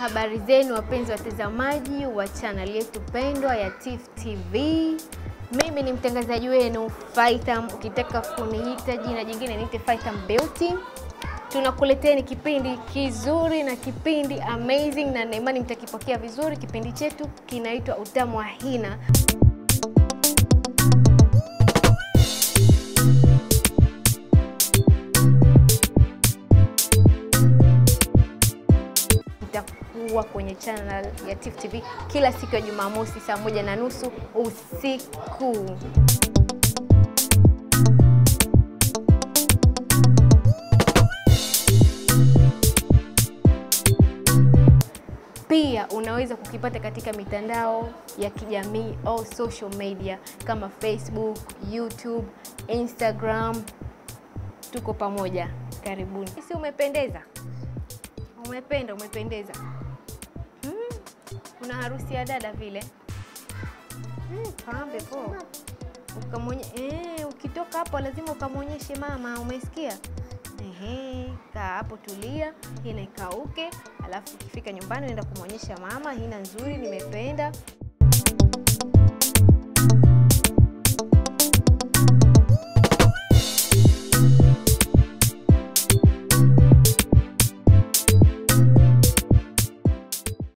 Habari zenu wapenzi watazamaji wa channel yetu pendwa ya Tif TV. Mimi ni mtangazaji wenu Faitam, ukitaka kuniita jina jingine niite Faitam Betty. Tunakuleteeni kipindi kizuri na kipindi amazing na naimani mtakipokea vizuri. Kipindi chetu kinaitwa Utamu wa Hina. Kwenye channel ya Tif TV kila siku ya Jumamosi saa 1:30 usiku. Pia unaweza kukipata katika mitandao ya kijamii au social media kama Facebook, YouTube, Instagram. Tuko pamoja. Karibuni. Sisi umependeza. Umependa, umependeza. Una harusi ya dada vile. Pambe po. Ukitoka hapo lazima ukamwonyeshe mama, umesikia? Kaa hapo tulia, hina ikauke, alafu ukifika nyumbani unaenda kumwonyesha mama, hina nzuri, nimependa.